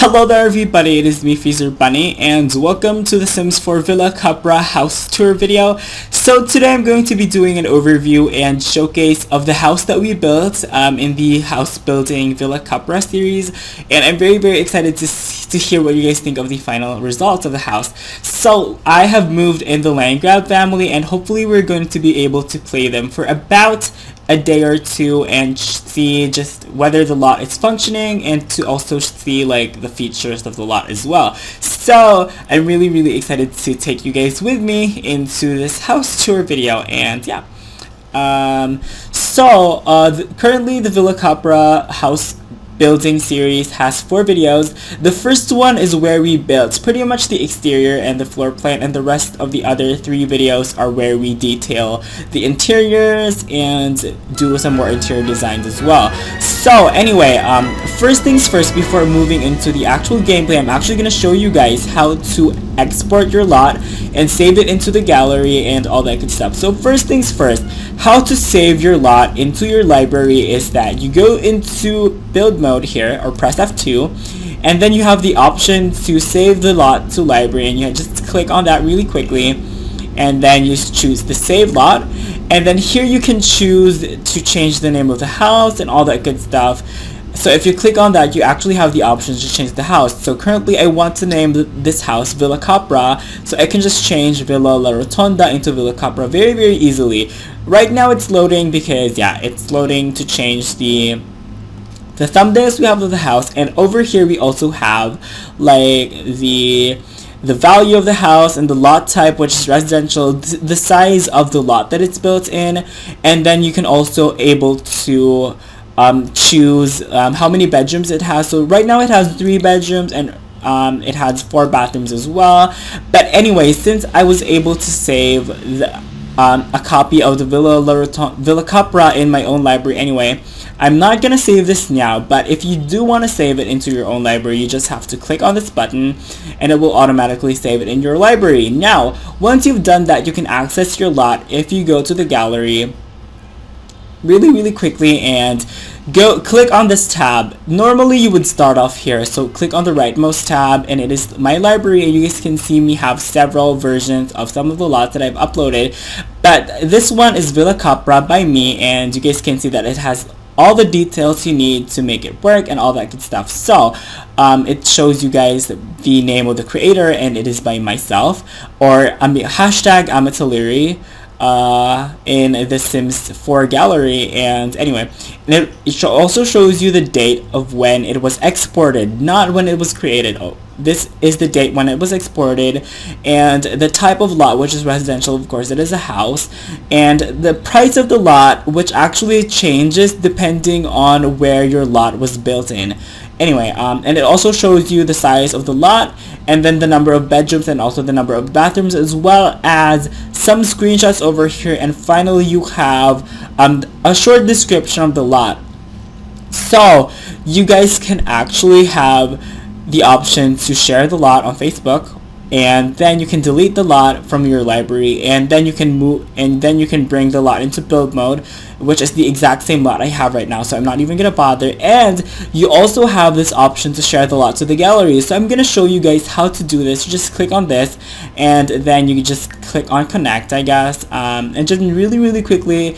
Hello there everybody, it is me Freezer Bunny and welcome to the Sims 4 Villa Capra house tour video. So today I'm going to be doing an overview and showcase of the house that we built in the house building Villa Capra series, and I'm very excited to hear what you guys think of the final results of the house. So I have moved in the Landgrab family and hopefully we're going to be able to play them for about a day or two and see just whether the lot is functioning and to also see like the features of the lot as well. So I'm really excited to take you guys with me into this house tour video. And yeah, currently the Villa Capra house building series has 4 videos. The first one is where we built pretty much the exterior and the floor plan, and the rest of the other 3 videos are where we detail the interiors and do some more interior designs as well. So anyway, first things first, before moving into the actual gameplay, I'm actually going to show you guys how to export your lot and save it into the gallery and all that good stuff. So first things first, how to save your lot into your library is that you go into build mode here, or press F2, and then you have the option to save the lot to library, and you just click on that really quickly, and then you choose the save lot, and then here you can choose to change the name of the house and all that good stuff. So if you click on that, you actually have the options to change the house. So currently I want to name this house Villa Capra, so I can just change Villa La Rotonda into Villa Capra very easily. Right now it's loading because yeah, it's loading to change the thumbnails we have of the house, and over here we also have like the value of the house and the lot type, which is residential, the size of the lot that it's built in, and then you can also able to choose how many bedrooms it has. So right now it has 3 bedrooms and it has 4 bathrooms as well. But anyway, since I was able to save a copy of the Villa Capra in my own library anyway, I'm not gonna save this now, but if you do want to save it into your own library, you just have to click on this button and it will automatically save it in your library. Now once you've done that, you can access your lot if you go to the gallery really quickly and go click on this tab. Normally you would start off here, so click on the rightmost tab and it is my library, and you guys can see me have several versions of some of the lots that I've uploaded, but this one is Villa Capra by me, and you guys can see that it has all the details you need to make it work and all that good stuff. So it shows you guys the name of the creator, and it is by myself, or hashtag amitaliri in the Sims 4 gallery. And anyway, and it also shows you the date of when it was exported, not when it was created. Oh, this is the date when it was exported, and the type of lot, which is residential, of course it is a house, and the price of the lot, which actually changes depending on where your lot was built in. Anyway, and it also shows you the size of the lot, and then the number of bedrooms, and also the number of bathrooms, as well as some screenshots over here. And finally you have a short description of the lot, so you guys can actually have the option to share the lot on Facebook, and then you can delete the lot from your library, and then you can move, and then you can bring the lot into build mode, which is the exact same lot I have right now, so I'm not even gonna bother. And you also have this option to share the lot to the gallery, so I'm gonna show you guys how to do this. You just click on this, and then you just click on connect, I guess, and just really quickly,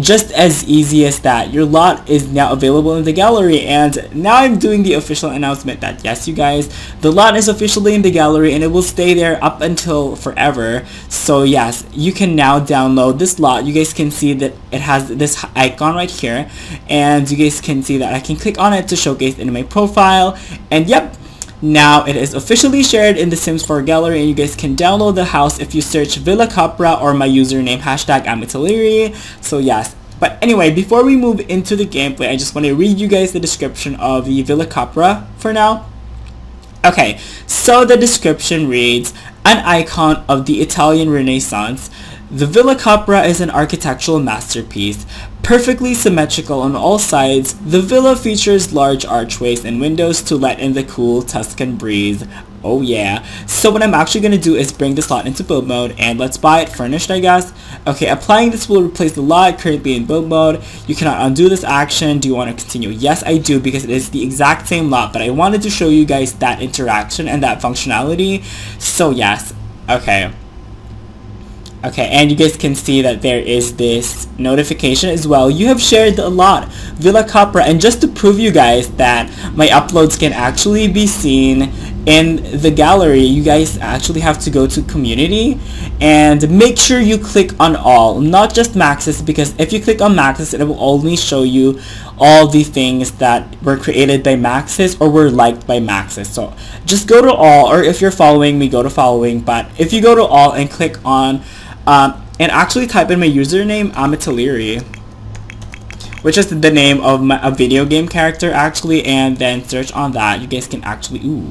just as easy as that, your lot is now available in the gallery. And now I'm doing the official announcement that yes, you guys, the lot is officially in the gallery, and it will stay there up until forever. So yes, you can now download this lot. You guys can see that it has this icon right here, and you guys can see that I can click on it to showcase in my profile. And yep, now it is officially shared in the Sims 4 gallery, and you guys can download the house if you search Villa Capra or my username hashtag amitaliri. So yes, but anyway, before we move into the gameplay, I just want to read you guys the description of the Villa Capra for now. Okay, so the description reads, an icon of the Italian Renaissance, The Villa Capra is an architectural masterpiece. Perfectly symmetrical on all sides, the villa features large archways and windows to let in the cool Tuscan breeze. Oh yeah. So what I'm actually going to do is bring this lot into build mode and let's buy it furnished, I guess. Okay, applying this will replace the lot currently in build mode. You cannot undo this action. Do you want to continue? Yes, I do, because it is the exact same lot, but I wanted to show you guys that interaction and that functionality. So yes. Okay. Okay, and you guys can see that there is this notification as well. You have shared a lot, Villa Capra. And just to prove you guys that my uploads can actually be seen in the gallery, you guys actually have to go to community and make sure you click on all, not just maxes, because if you click on maxes, it will only show you all the things that were created by maxes or were liked by maxes. So just go to all, or if you're following me, go to following. But if you go to all and click on and actually type in my username, amitaliri, which is the name of a video game character actually, and then search on that, you guys can actually, ooh.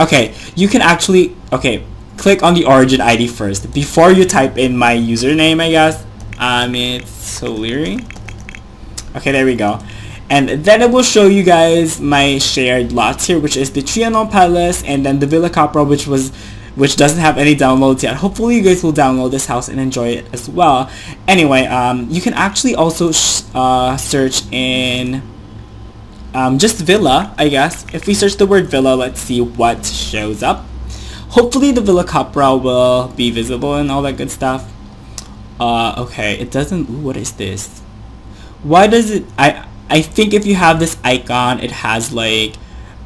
Okay, you can actually, okay, click on the origin ID first before you type in my username, I guess. Amitaliri. Okay, there we go. And then it will show you guys my shared lots here, which is the Trianon Palace and then the Villa Capra, which doesn't have any downloads yet. Hopefully you guys will download this house and enjoy it as well. Anyway, you can actually also search in just villa, I guess. If we search the word villa, let's see what shows up. Hopefully the Villa Capra will be visible and all that good stuff. Okay, it doesn't, ooh, what is this? Why does it, I think if you have this icon, it has like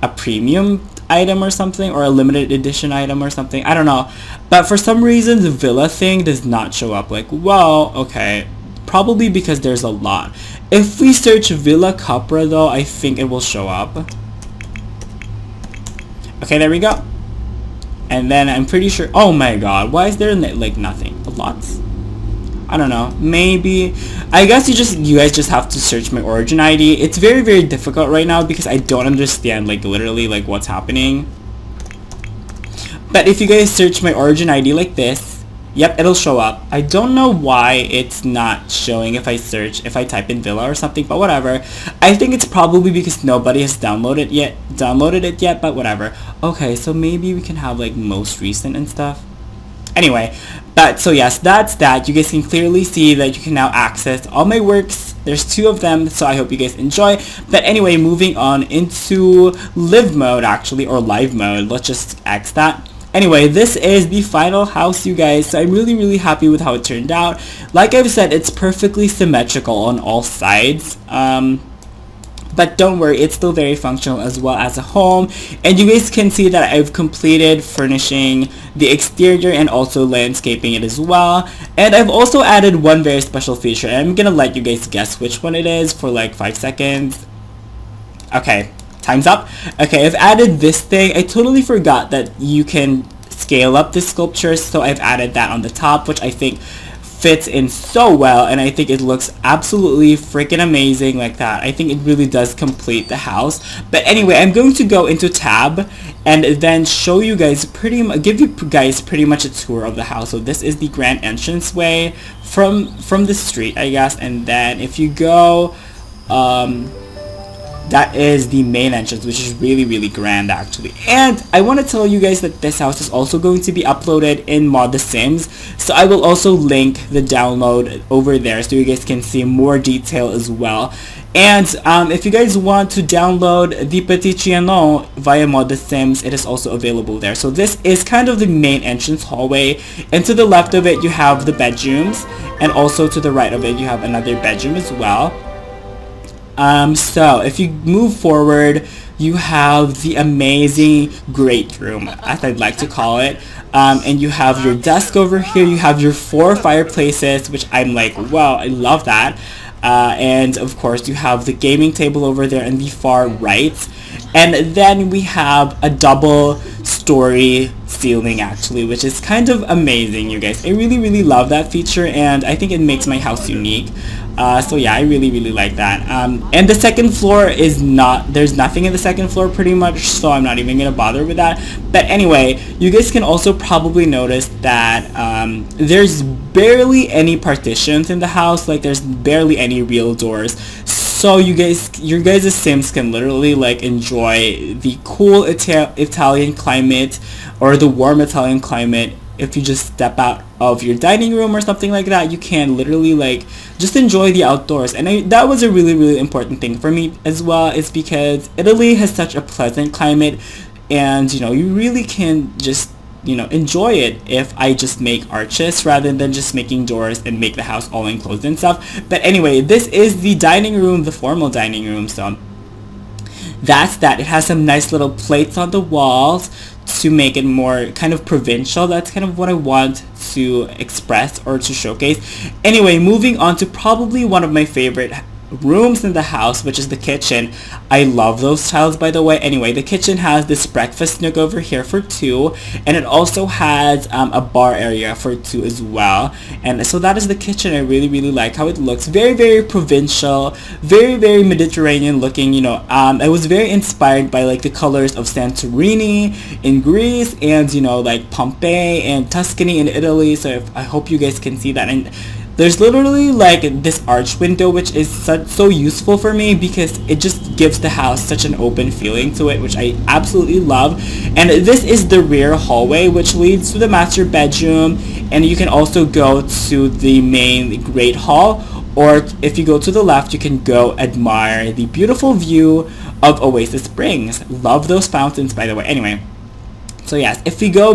a premium item or something, or a limited edition item or something, I don't know. But for some reason the villa thing does not show up. Like, well, okay, probably because there's a lot. If we search Villa Capra though, I think it will show up. Okay, there we go. And then I'm pretty sure, oh my god, why is there like nothing, lots? I don't know, maybe, I guess you guys just have to search my origin ID. It's very, very difficult right now because I don't understand like literally like what's happening. But if you guys search my origin ID like this, yep, it'll show up. I don't know why it's not showing if I search, if I type in villa or something, but whatever. I think it's probably because nobody has downloaded it yet, but whatever. Okay, so maybe we can have like most recent and stuff. Anyway, but so yes, that's that. You guys can clearly see that you can now access all my works. There's two of them, so I hope you guys enjoy. But anyway, moving on into live mode actually, or live mode. Let's just X that. Anyway, this is the final house, you guys. So I'm really, really happy with how it turned out. Like I've said, it's perfectly symmetrical on all sides. But don't worry, it's still very functional as well as a home. And you guys can see that I've completed furnishing the exterior and also landscaping it as well. And I've also added one very special feature, and I'm gonna let you guys guess which one it is for like 5 seconds. Okay, time's up. Okay, I've added this thing. I totally forgot that you can scale up the sculptures, so I've added that on the top, which I think fits in so well, and I think it looks absolutely freaking amazing like that. I think it really does complete the house. But anyway, I'm going to go into tab and then show you guys give you guys pretty much a tour of the house. So this is the grand entrance way from the street, I guess. And then if you go that is the main entrance, which is really, really grand actually. And I want to tell you guys that this house is also going to be uploaded in Mod The Sims, so I will also link the download over there so you guys can see more detail as well. And if you guys want to download the Petit Trianon via Mod The Sims, it is also available there. So this is kind of the main entrance hallway, and to the left of it you have the bedrooms, and also to the right of it you have another bedroom as well. So if you move forward, you have the amazing great room, as I'd like to call it. And you have your desk over here. You have your 4 fireplaces, which I'm like, wow, I love that. And of course, you have the gaming table over there in the far right. And then we have a double-story ceiling, actually, which is kind of amazing, you guys. I really, really love that feature, and I think it makes my house unique. So yeah, I really like that. And the second floor is not, there's nothing in the second floor pretty much, so I'm not even gonna bother with that. But anyway, you guys can also probably notice that there's barely any partitions in the house. Like, there's barely any real doors. So you guys, your guys' Sims can literally like enjoy the cool Italian climate, or the warm Italian climate. If you just step out of your dining room or something like that, you can literally like just enjoy the outdoors. And that was a really important thing for me as well, is because Italy has such a pleasant climate, and you know, you really can just, you know, enjoy it if I just make arches rather than just making doors and make the house all enclosed and stuff. But anyway, this is the dining room, the formal dining room. So that's that. It has some nice little plates on the walls to make it more kind of provincial. That's kind of what I want to express or to showcase. Anyway, moving on to probably one of my favorite rooms in the house, which is the kitchen. I love those tiles, by the way. Anyway, the kitchen has this breakfast nook over here for two, and it also has a bar area for two as well. And so that is the kitchen. I really like how it looks. Very provincial, very Mediterranean looking, you know. I was very inspired by like the colors of Santorini in Greece, and you know, like Pompeii and Tuscany in Italy. So I hope you guys can see that. And there's literally like this arch window, which is so useful for me because it just gives the house such an open feeling to it, which I absolutely love. And this is the rear hallway, which leads to the master bedroom, and you can also go to the main great hall, or if you go to the left, you can go admire the beautiful view of Oasis Springs. Love those fountains, by the way. Anyway, so yes, if we go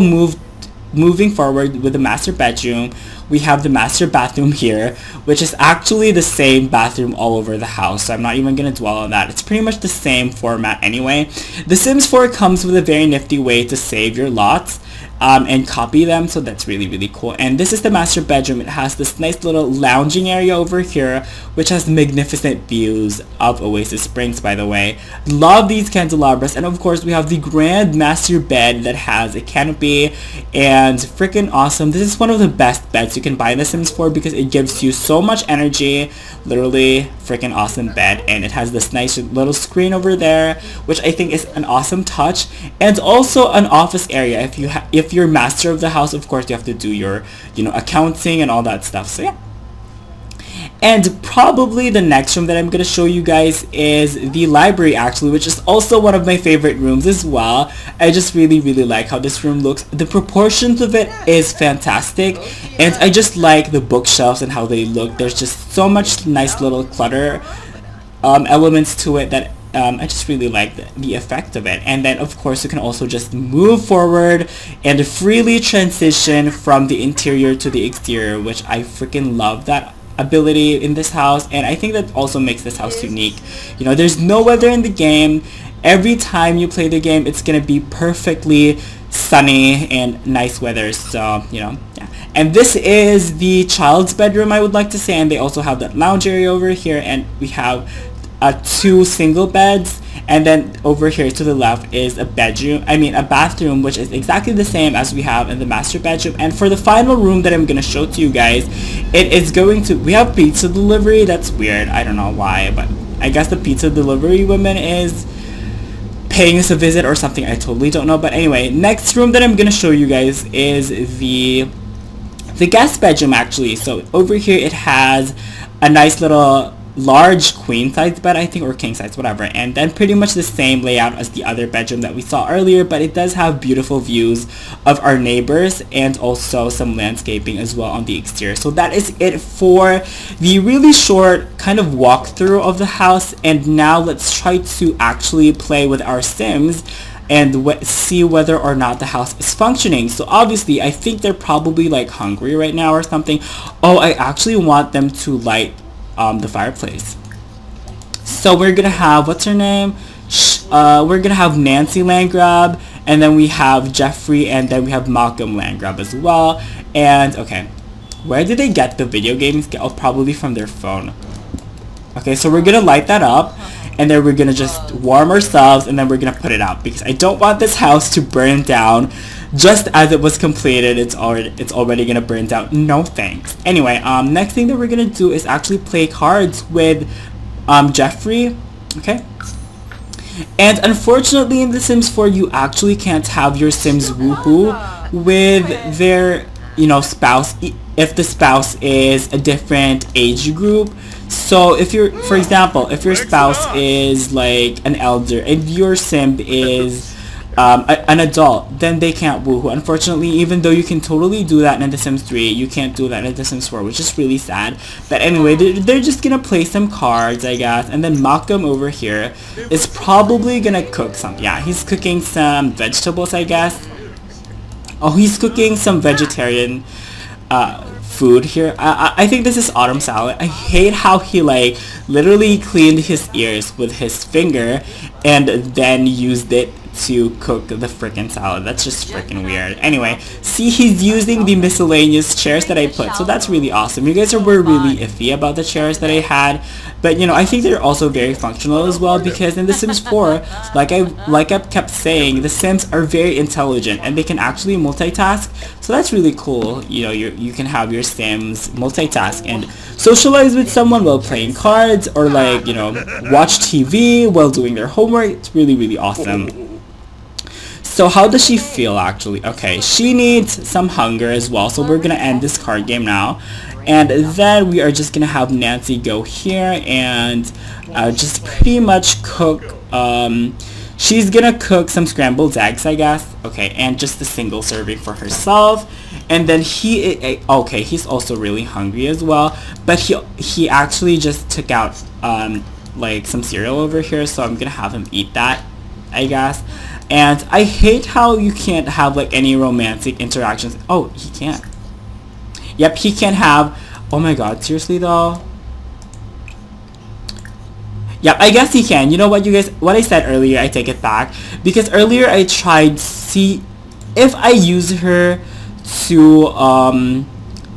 moving forward with the master bedroom, we have the master bathroom here, which is actually the same bathroom all over the house, so I'm not even going to dwell on that. It's pretty much the same format anyway. The Sims 4 comes with a very nifty way to save your lots and copy them, so that's really cool. And this is the master bedroom. It has this nice little lounging area over here, which has magnificent views of Oasis Springs, by the way. Love these candelabras. And of course, we have the grand master bed that has a canopy, and freaking awesome. This is one of the best beds you can buy in The Sims 4 because it gives you so much energy. Literally freaking awesome bed, and it has this nice little screen over there, which I think is an awesome touch. And also an office area. If you're master of the house, of course, you have to do your, you know, accounting and all that stuff. So yeah. And probably the next room that I'm going to show you guys is the library, actually, which is also one of my favorite rooms as well. I just really like how this room looks. The proportions of it is fantastic, and I just like the bookshelves and how they look. There's just so much nice little clutter elements to it that I just really like the effect of it. And then of course you can also just move forward and freely transition from the interior to the exterior, which I freaking love that ability in this house. And I think that also makes this house unique. You know, there's no weather in the game. Every time you play the game, it's gonna be perfectly sunny and nice weather. So you know, yeah. And this is the child's bedroom, I would like to say, and they also have that lounge area over here, and we have two single beds. And then over here to the left is a bathroom, which is exactly the same as we have in the master bedroom. And for the final room that I'm gonna show to you guys, we have pizza delivery. That's weird, I don't know why, but I guess the pizza delivery woman is paying us a visit or something. I totally don't know. But anyway, next room that I'm gonna show you guys is the guest bedroom, actually. So over here it has a nice little large queen size bed, I think, or king size, whatever, and then pretty much the same layout as the other bedroom that we saw earlier, but it does have beautiful views of our neighbors and also some landscaping as well on the exterior. So that is it for the really short kind of walkthrough of the house, and now let's try to actually play with our Sims and see whether or not the house is functioning. So obviously I think they're probably like hungry right now or something. Oh, I actually want them to light the fireplace. So we're gonna have, what's her name, we're gonna have Nancy Landgrab, and then we have Jeffrey, and then we have Malcolm Landgrab as well. And okay, where did they get the video games? Oh, probably from their phone. Okay, so we're gonna light that up, and then we're gonna just warm ourselves, and then we're gonna put it out because I don't want this house to burn down just as it was completed, it's already gonna burn down. No thanks. Anyway, next thing that we're gonna do is actually play cards with Jeffrey. Okay. And unfortunately, in The Sims 4, you actually can't have your Sims woohoo with their, you know, spouse if the spouse is a different age group. So if you're, for example, if your spouse is like an elder and your Sim is an adult, then they can't woohoo. Unfortunately, even though you can totally do that in The Sims 3, you can't do that in The Sims 4, which is really sad. But anyway, they're just gonna play some cards, I guess. And then Malcolm over here is probably gonna cook some. Yeah, he's cooking some vegetables, I guess. Oh, he's cooking some vegetarian food here. I think this is autumn salad. I hate how he like literally cleaned his ears with his finger and then used it to cook the frickin' salad. That's just frickin' weird. Anyway, see, he's using the miscellaneous chairs that I put, so that's really awesome. You guys were really iffy about the chairs that I had, but you know, I think they're also very functional as well, because in The Sims 4, like I've kept saying, the Sims are very intelligent and they can actually multitask, so that's really cool. You know, you can have your Sims multitask and socialize with someone while playing cards, or like, you know, watch TV while doing their homework. It's really, really awesome. So how does she feel actually? Okay, she needs some hunger as well, so we're gonna end this card game now. And then we are just gonna have Nancy go here and just pretty much cook, she's gonna cook some scrambled eggs, I guess. Okay, and just a single serving for herself. And then he, okay, he's also really hungry as well, but he actually just took out like some cereal over here, so I'm gonna have him eat that, I guess. And I hate how you can't have like any romantic interactions. Oh, he can't. Yep, he can't have. Oh my god, seriously though. Yep, I guess he can. You know what, you guys, what I said earlier, I take it back, because earlier I tried see if I use her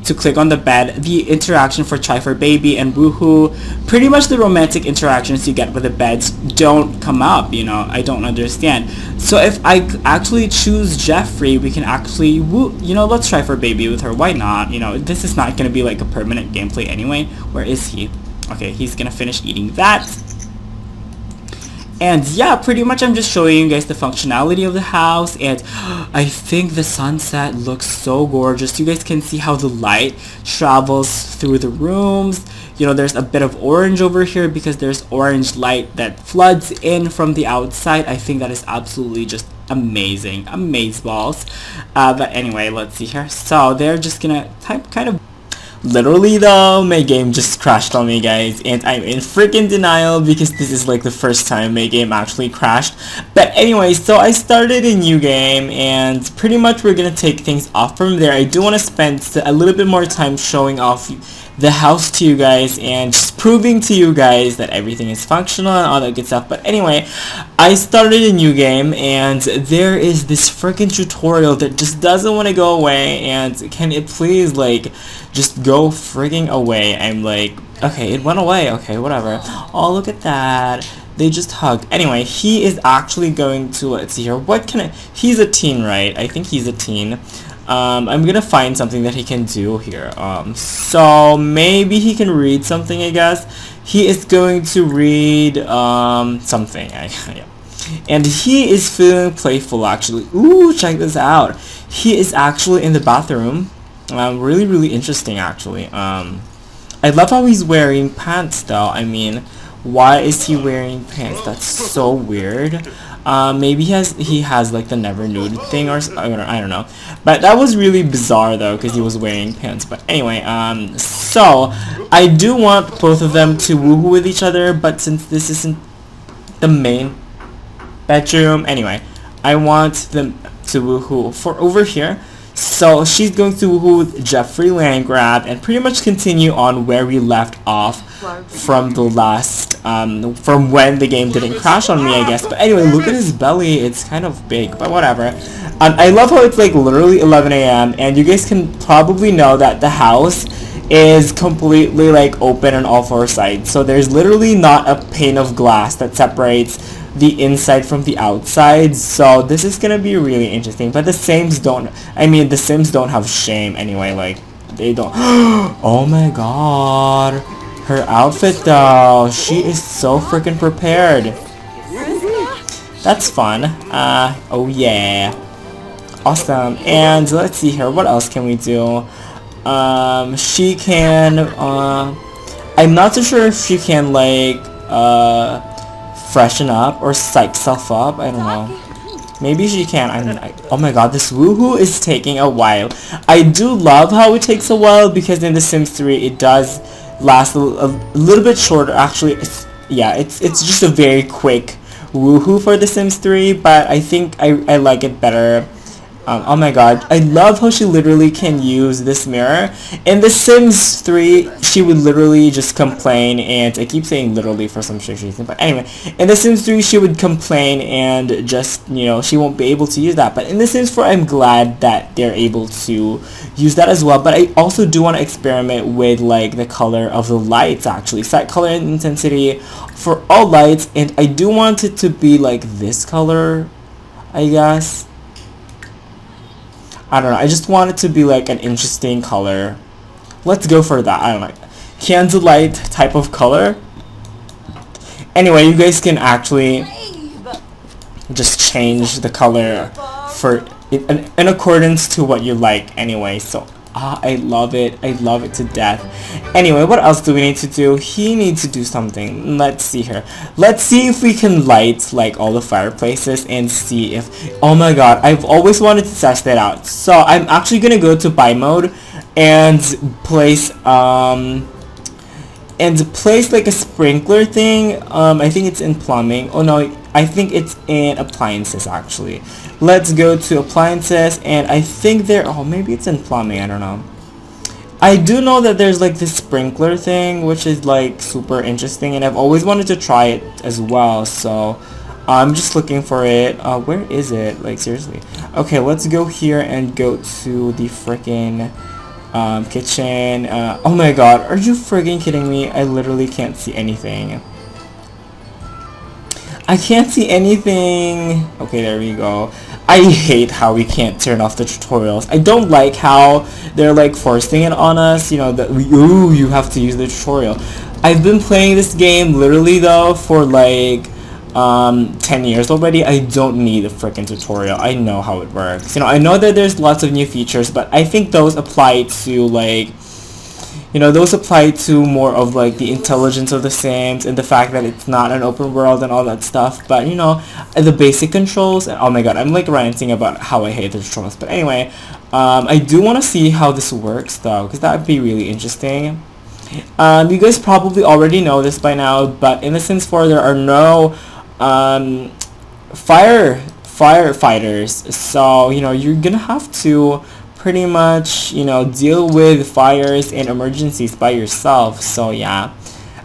to click on the bed, the interaction for try for baby and woohoo, pretty much the romantic interactions you get with the beds don't come up, you know, I don't understand. So if I actually choose Jeffrey, we can actually, woo, you know, let's try for baby with her, why not, you know, this is not gonna be like a permanent gameplay anyway. Where is he? Okay, he's gonna finish eating that. And yeah, pretty much I'm just showing you guys the functionality of the house, and I think the sunset looks so gorgeous. You guys can see how the light travels through the rooms. You know, there's a bit of orange over here because there's orange light that floods in from the outside. I think that is absolutely just amazing. Amazeballs. But anyway, let's see here. So they're just gonna type kind of... Literally though, my game just crashed on me, guys, and I'm in freaking denial because this is like the first time my game actually crashed. But anyway, so I started a new game and pretty much we're gonna take things off from there. I do want to spend a little bit more time showing off the house to you guys and just proving to you guys that everything is functional and all that good stuff. But anyway, I started a new game and there is this freaking tutorial that just doesn't want to go away, and can it please like just go freaking away? I'm like, okay, it went away, okay, whatever. Oh, look at that, they just hug. Anyway, he is actually going to, let's see here, what can I, he's a teen, right? I think he's a teen. I'm gonna find something that he can do here. So maybe he can read something, I guess. He is going to read something. Yeah. And he is feeling playful actually. Ooh, check this out. He is actually in the bathroom. Really, really interesting actually. I love how he's wearing pants though. I mean, why is he wearing pants? That's so weird. Maybe he has like the never nude thing, or I don't know. But that was really bizarre though, because he was wearing pants. But anyway, so I do want both of them to woohoo with each other, but since this isn't the main bedroom, anyway, I want them to woohoo for over here. So she's going to woohoo with Jeffrey Landgrab and pretty much continue on where we left off from the last, from when the game didn't crash on me, I guess. But anyway, look at his belly, it's kind of big, but whatever. I love how it's like literally 11 AM, and you guys can probably know that the house is completely like open on all four sides. So there's literally not a pane of glass that separates the inside from the outside, so this is gonna be really interesting. But the Sims don't have shame anyway, like they don't. Oh my god, her outfit though, she is so freaking prepared. That's fun. Oh yeah, awesome. And let's see here, what else can we do? She can I'm not so sure if she can like freshen up or psych herself up. I don't know. Maybe she can. Oh my god, this woohoo is taking a while. I do love how it takes a while, because in The Sims 3 it does last a little bit shorter. Actually, it's just a very quick woohoo for The Sims 3, but I think I like it better. Oh my god, I love how she literally can use this mirror. In The Sims 3, she would literally just complain, and I keep saying literally for some strange reason, but anyway, in The Sims 3, she would complain and just, you know, she won't be able to use that. But in The Sims 4, I'm glad that they're able to use that as well. But I also do want to experiment with, like, the color of the lights, actually. Set color and intensity for all lights, and I do want it to be, like, this color, I guess. I don't know, I just want it to be like an interesting color. Let's go for that. I don't know, candlelight type of color. Anyway, you guys can actually just change the color for in accordance to what you like anyway. So I love it. I love it to death. Anyway, what else do we need to do? He needs to do something. Let's see here. Let's see if we can light, like, all the fireplaces and see if... Oh my god, I've always wanted to test that out. So, I'm actually gonna go to buy mode and place, like, a sprinkler thing. I think it's in plumbing. Oh no, I think it's in appliances, actually. Let's go to appliances, and I think there... Oh, maybe it's in plumbing, I don't know. I do know that there's, like, this sprinkler thing, which is, like, super interesting, and I've always wanted to try it as well, so... I'm just looking for it. Where is it? Like, seriously. Okay, let's go here and go to the freaking... kitchen. Oh my god, are you friggin' kidding me? I literally can't see anything. I can't see anything. Okay, there we go. I hate how we can't turn off the tutorials. I don't like how they're like forcing it on us, you know, that ooh, you have to use the tutorial. I've been playing this game literally though for like 10 years already. I don't need a freaking tutorial. I know how it works. You know, I know that there's lots of new features, but I think those apply to, like, you know, those apply to more of, like, the intelligence of the Sims and the fact that it's not an open world and all that stuff. But, you know, the basic controls, and oh my god, I'm, like, ranting about how I hate the tutorials. But anyway, I do want to see how this works though, because that would be really interesting. You guys probably already know this by now, but in The Sims 4 there are no firefighters, so, you know, you're gonna have to pretty much, you know, deal with fires and emergencies by yourself. So yeah,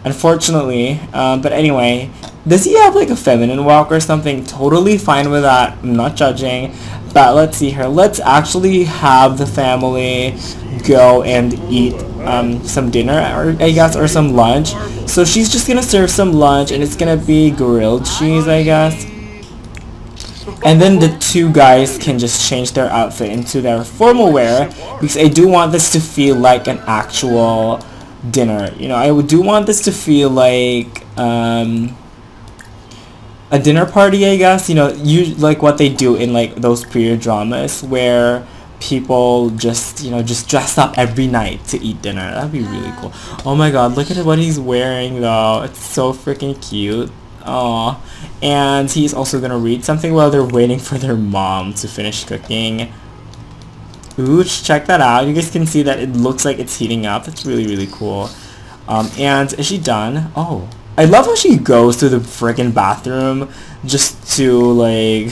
unfortunately. But anyway, does he have like a feminine walk or something? Totally fine with that, I'm not judging. But let's see here, let's actually have the family go and eat some dinner, or I guess, or some lunch. So she's just gonna serve some lunch, and it's gonna be grilled cheese, I guess. And then the two guys can just change their outfit into their formal wear, because I do want this to feel like an actual dinner. You know, I do want this to feel like a dinner party, I guess. You know, you like what they do in like those period dramas where people just, you know, just dress up every night to eat dinner. That'd be really cool. Oh my god, look at what he's wearing though, it's so freaking cute. Oh, and he's also gonna read something while they're waiting for their mom to finish cooking. Ooh, check that out. You guys can see that it looks like it's heating up. It's really, really cool. And is she done? Oh, I love how she goes to the freaking bathroom just to like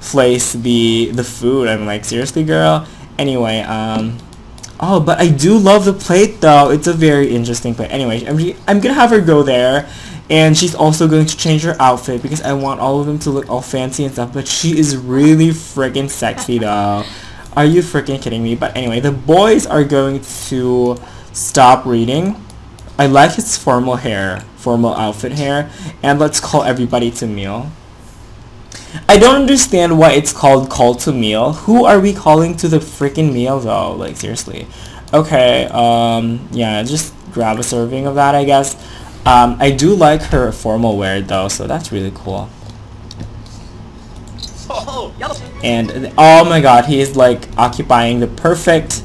place the food. I'm like, seriously, girl? Anyway, oh, but I do love the plate though, it's a very interesting plate. Anyway, I'm gonna have her go there, and she's also going to change her outfit because I want all of them to look all fancy and stuff, but she is really freaking sexy though. Are you freaking kidding me? But anyway, the boys are going to stop reading. I like his formal hair, formal outfit hair, and let's call everybody to meal. I don't understand why it's called call to meal. Who are we calling to the freaking meal though? Like seriously. Okay, yeah, just grab a serving of that, I guess. I do like her formal wear though, so that's really cool. And oh my god, he is like occupying the perfect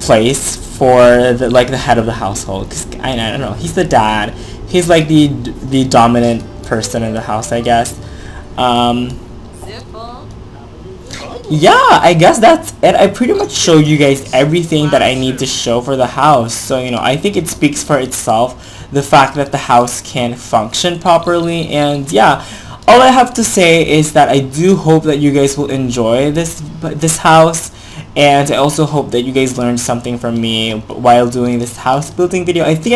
place for the, like the head of the household. 'Cause I don't know, he's the dad. He's like the dominant person in the house, I guess. Yeah, I guess that's it. I pretty much showed you guys everything that I need to show for the house. So, you know, I think it speaks for itself, the fact that the house can function properly. And yeah, all I have to say is that I do hope that you guys will enjoy this house. And I also hope that you guys learned something from me while doing this house building video. I think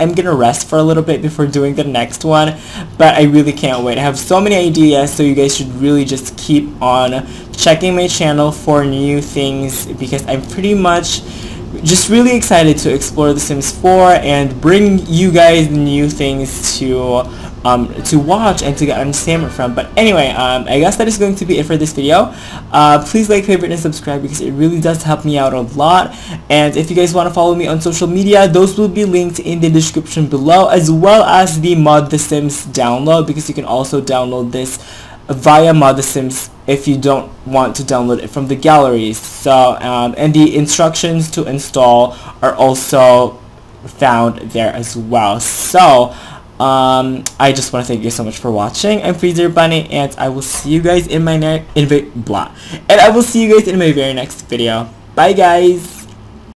I'm gonna rest for a little bit before doing the next one, but I really can't wait. I have so many ideas, so you guys should really just keep on checking my channel for new things, because I'm pretty much just really excited to explore The Sims 4 and bring you guys new things to watch and to get entertainment from. But anyway, I guess that is going to be it for this video. Please like, favorite, and subscribe, because it really does help me out a lot. And if you guys want to follow me on social media, those will be linked in the description below, as well as the mod The Sims download, because you can also download this via mod The Sims if you don't want to download it from the galleries. So and the instructions to install are also found there as well. So I just want to thank you so much for watching. I'm Freezer Bunny, and I will see you guys in my very next video. Bye guys.